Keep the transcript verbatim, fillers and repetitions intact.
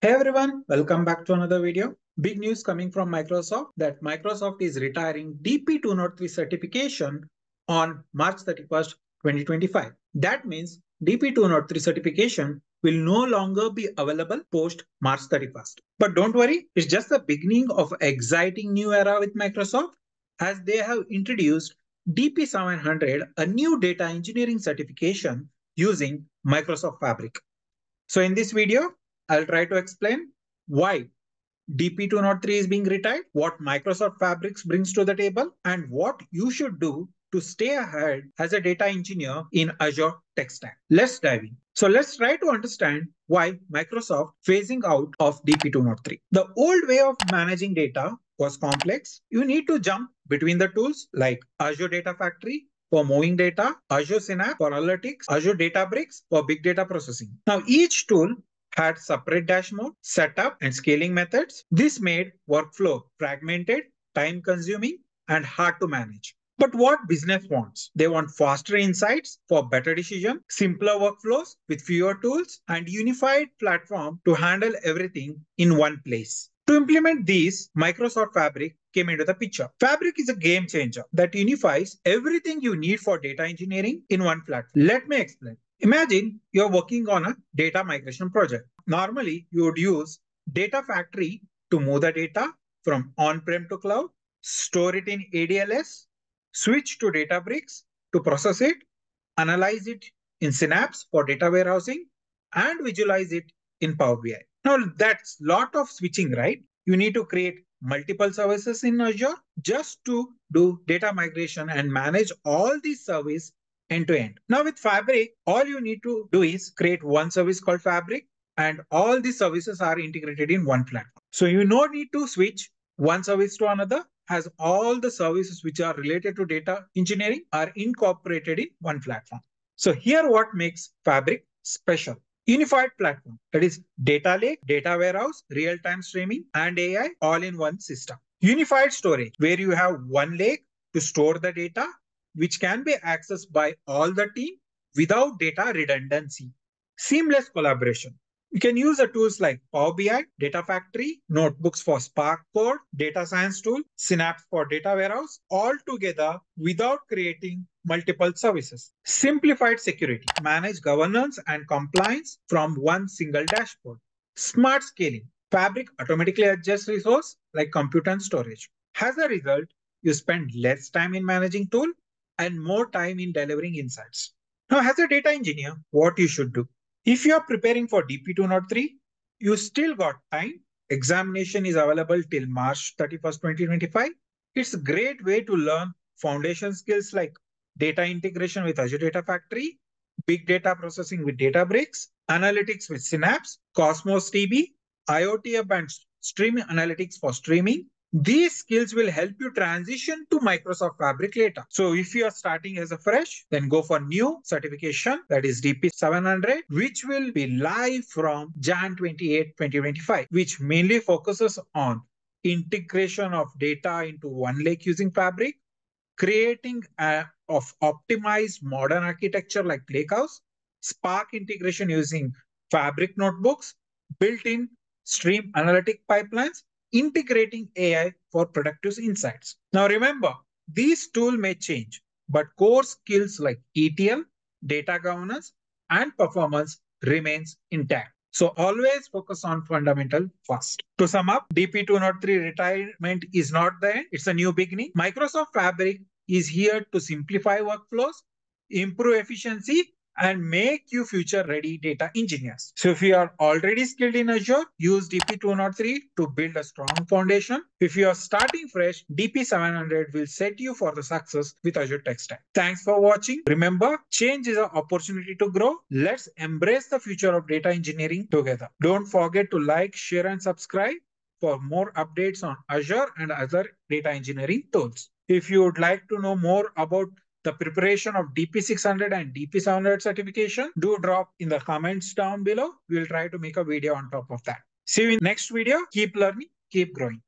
Hey everyone, welcome back to another video. Big news coming from Microsoft that Microsoft is retiring D P two oh three certification on March thirty-first, twenty twenty-five. That means D P two oh three certification will no longer be available post March thirty-first. But don't worry, it's just the beginning of an exciting new era with Microsoft as they have introduced D P seven hundred, a new data engineering certification using Microsoft Fabric. So in this video, I'll try to explain why D P two oh three is being retired, what Microsoft Fabric brings to the table, and what you should do to stay ahead as a data engineer in Azure tech stack. Let's dive in. So let's try to understand why Microsoft phasing out of D P two oh three. The old way of managing data was complex. You need to jump between the tools like Azure Data Factory for moving data, Azure Synapse for analytics, Azure Databricks for big data processing. Now each tool had separate dashboard, setup, and scaling methods. This made workflow fragmented, time-consuming, and hard to manage. But what business wants? They want faster insights for better decision, simpler workflows with fewer tools, and unified platform to handle everything in one place. To implement these, Microsoft Fabric came into the picture. Fabric is a game changer that unifies everything you need for data engineering in one platform. Let me explain. Imagine you're working on a data migration project. Normally, you would use Data Factory to move the data from on-prem to cloud, store it in A D L S, switch to Databricks to process it, analyze it in Synapse for data warehousing, and visualize it in Power B I. Now, that's a lot of switching, right? You need to create multiple services in Azure just to do data migration and manage all these services end-to-end. Now with Fabric, all you need to do is create one service called Fabric, and all the services are integrated in one platform. So you no need to switch one service to another, as all the services which are related to data engineering are incorporated in one platform. So here what makes Fabric special? Unified platform, that is data lake, data warehouse, real-time streaming, and A I all in one system. Unified storage, where you have one lake to store the data, which can be accessed by all the team without data redundancy. Seamless collaboration. You can use the tools like Power B I, Data Factory, Notebooks for Spark Code, Data Science tool, Synapse for Data Warehouse, all together without creating multiple services. Simplified security. Manage governance and compliance from one single dashboard. Smart scaling. Fabric automatically adjusts resources like compute and storage. As a result, you spend less time in managing tool and more time in delivering insights. Now, as a data engineer, what you should do? If you are preparing for D P two oh three, you still got time. Examination is available till March thirty-first, twenty twenty-five. It's a great way to learn foundation skills like data integration with Azure Data Factory, big data processing with Databricks, analytics with Synapse, Cosmos D B, IoT app and streaming analytics for streaming. These skills will help you transition to Microsoft Fabric later. So if you are starting as a fresh, then go for new certification, that is D P seven hundred, which will be live from January twenty-eighth, twenty twenty-five, which mainly focuses on integration of data into OneLake using Fabric, creating a, of optimized modern architecture like Lakehouse, Spark integration using Fabric Notebooks, built-in stream analytic pipelines, integrating A I for productive insights. Now remember, these tools may change, but core skills like E T L, data governance, and performance remains intact. So always focus on fundamental first. To sum up, D P two oh three retirement is not the end, it's a new beginning. Microsoft Fabric is here to simplify workflows, improve efficiency, and make you future-ready data engineers. So if you are already skilled in Azure, use D P two oh three to build a strong foundation. If you are starting fresh, D P seven hundred will set you for the success with Azure Tech Stack. Thanks for watching. Remember, change is an opportunity to grow. Let's embrace the future of data engineering together. Don't forget to like, share, and subscribe for more updates on Azure and other data engineering tools. If you would like to know more about the preparation of D P six hundred and D P seven hundred certification, do drop in the comments down below. We will try to make a video on top of that. See you in next video. Keep learning, keep growing.